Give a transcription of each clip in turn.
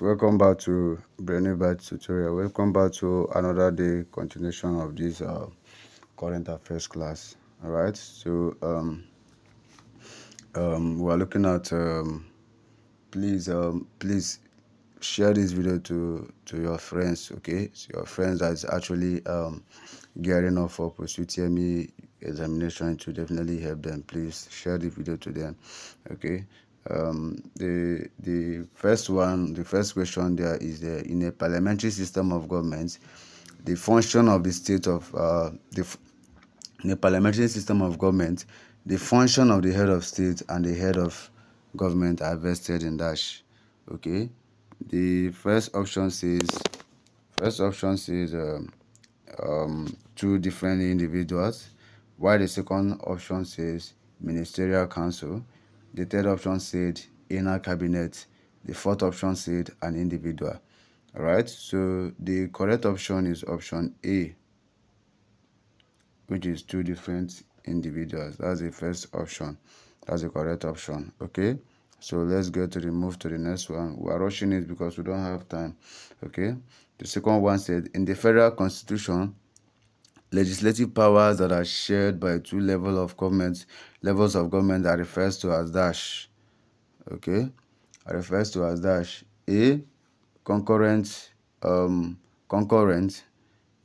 Welcome back to Brainybite Tutorial. Welcome back to another day, continuation of this current affairs class. All right, so we are looking at please share this video to your friends, okay? So your friends that's actually gearing up for post-UTME examination, to definitely help them. Please share the video to them, okay? The first question there is, in a parliamentary system of government, the function of the state of in a parliamentary system of government, the function of the head of state and the head of government are vested in dash. Okay, the first option says two different individuals, while the second option says ministerial council. The third option said inner cabinet. The fourth option said an individual. All right. So the correct option is option A, which is two different individuals. That's the first option. That's the correct option. Okay. So let's get to the move to the next one. We are rushing it because we don't have time. Okay. The second one said, in the federal constitution, legislative powers that are shared by two levels of government are referred to as dash. Okay, are referred to as dash. A, concurrent,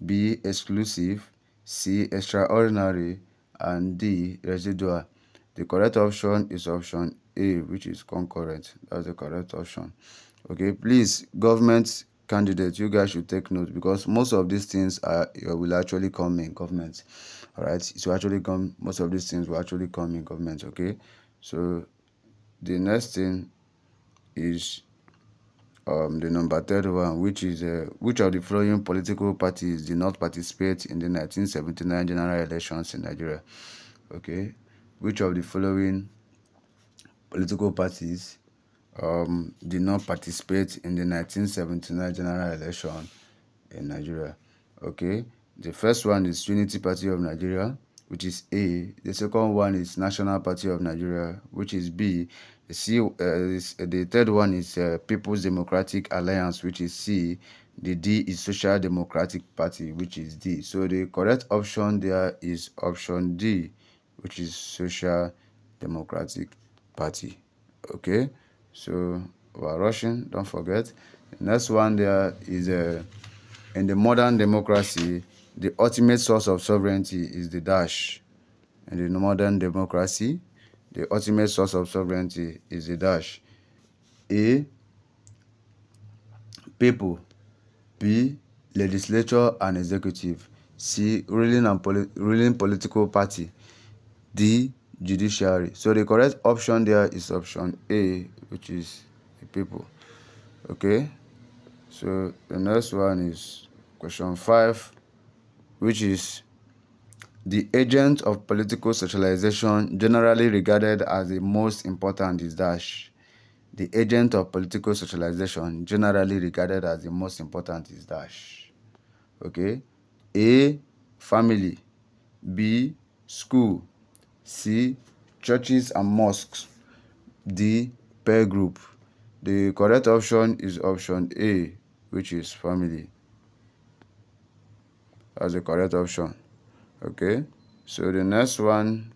B, exclusive, C, extraordinary, and D, residual. The correct option is option A, which is concurrent. That's the correct option. Okay, please, government candidates, you guys should take note, because most of these things will actually come in government. All right, so actually come, most of these things will actually come in government. Okay, so the next thing is the number 31, which is which of the following political parties did not participate in the 1979 general elections in Nigeria? Okay, which of the following political parties did not participate in the 1979 general election in Nigeria? Okay, the first one is Unity Party of Nigeria, which is A. The second one is National Party of Nigeria, which is B. The third one is People's Democratic Alliance, which is C. The D is Social Democratic Party, which is D. So the correct option there is option D, which is Social Democratic Party. Okay, so we are rushing, don't forget. The next one there is, in the modern democracy, the ultimate source of sovereignty is the dash. In the modern democracy, the ultimate source of sovereignty is the dash. A, people. B, legislature and executive. C, ruling political party. D, judiciary. So the correct option there is option A, which is the people. Okay, so the next one is question 5, which is, the agent of political socialization generally regarded as the most important is dash. The agent of political socialization generally regarded as the most important is dash. Okay, A, family. B, school. C, churches and mosques. D, peer group. The correct option is option A, which is family. That's the correct option. Okay, so the next one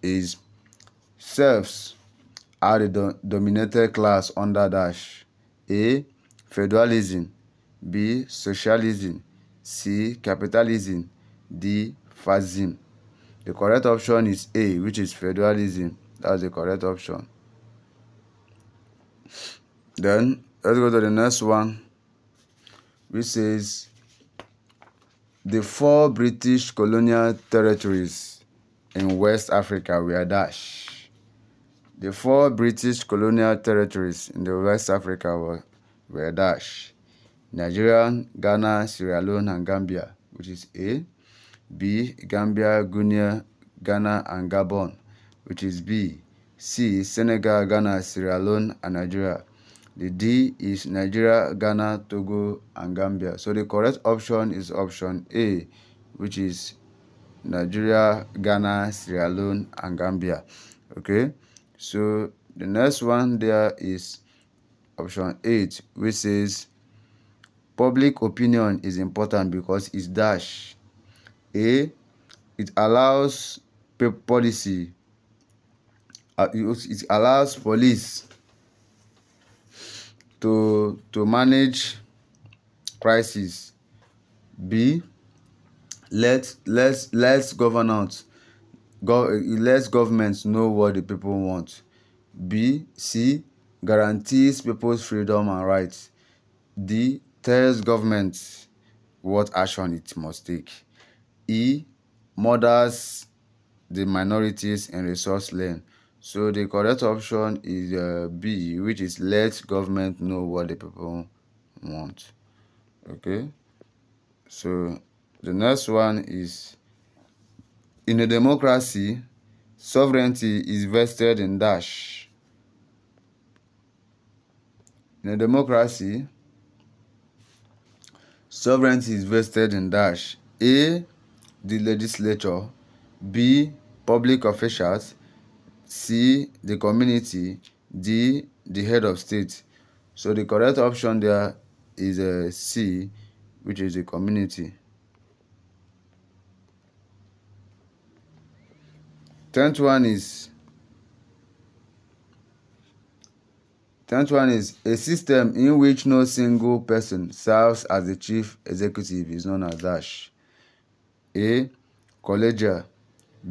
is, serfs are the dominated class under dash. A, federalism. B, socialism. C, capitalism. D, fascism. The correct option is A, which is federalism. That's the correct option. Then let's go to the next one, which says, the 4 British colonial territories in West Africa were dash. The 4 British colonial territories in the West Africa were dash. Nigeria, Ghana, Sierra Leone, and Gambia, which is A. B, Gambia, Guinea, Ghana, and Gabon, which is B. C, Senegal, Ghana, Sierra Leone, and Nigeria. The D is Nigeria, Ghana, Togo, and Gambia. So the correct option is option A, which is Nigeria, Ghana, Sierra Leone, and Gambia. Okay, so the next one there is option 8, which says public opinion is important because it's dash. A, it allows policy. It allows police to manage crisis. B, lets governments know what the people want. B, C, guarantees people's freedom and rights. D, tells government what action it must take. E, murders the minorities in resource land. So the correct option is B, which is let government know what the people want. Okay, so the next one is, in a democracy, sovereignty is vested in dash. In a democracy, sovereignty is vested in dash. A, the legislature. B, public officials. C, the community. D, the head of state. So the correct option there is C, which is the community. 10th one is, 10th one is a system in which no single person serves as the chief executive is known as dash. A, collegial.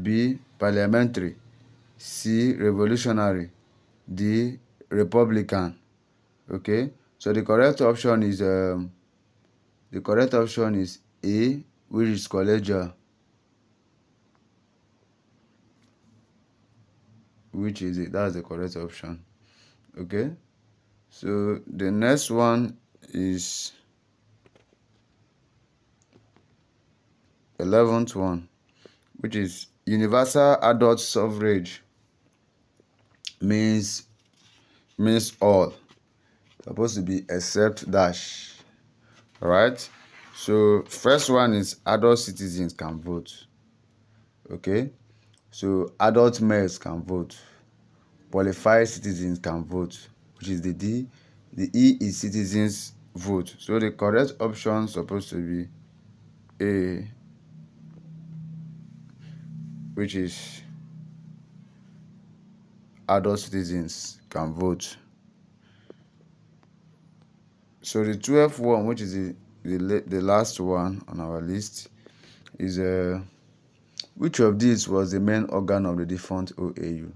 B, parliamentary. C, revolutionary. D, republican. Okay, so the correct option is A, which is collegial, which is it. That's the correct option. Okay, so the next one is 11th one, which is universal adult suffrage means all. Supposed to be except dash. All right, so first one is adult citizens can vote. Okay, so adult males can vote, qualified citizens can vote, which is the D. The E is citizens vote. So the correct option is supposed to be A, which is adult citizens can vote. So the 12th one, which is the last one on our list, is which of these was the main organ of the defunct OAU?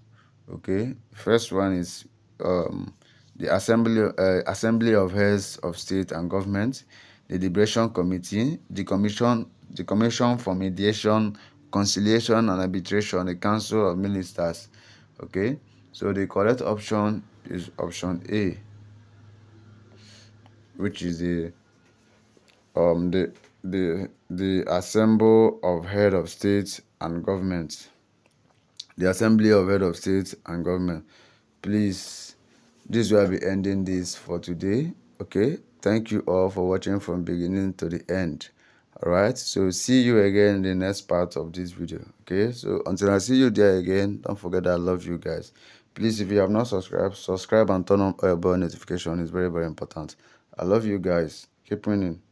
Okay, first one is the Assembly of Heads of State and Government, the Deliberation Committee, the Commission for Mediation, Conciliation and Arbitration, the Council of Ministers. Okay, so the correct option is option A, which is the Assembly of Heads of State and Government. The Assembly of Heads of State and Government. Please, this will be ending this for today. Okay, thank you all for watching from beginning to the end. All right, so see you again in the next part of this video. Okay, so until I see you there again, don't forget that I love you guys. Please, if you have not subscribed, subscribe and turn on your bell notification. It's very, very important. I love you guys. Keep winning.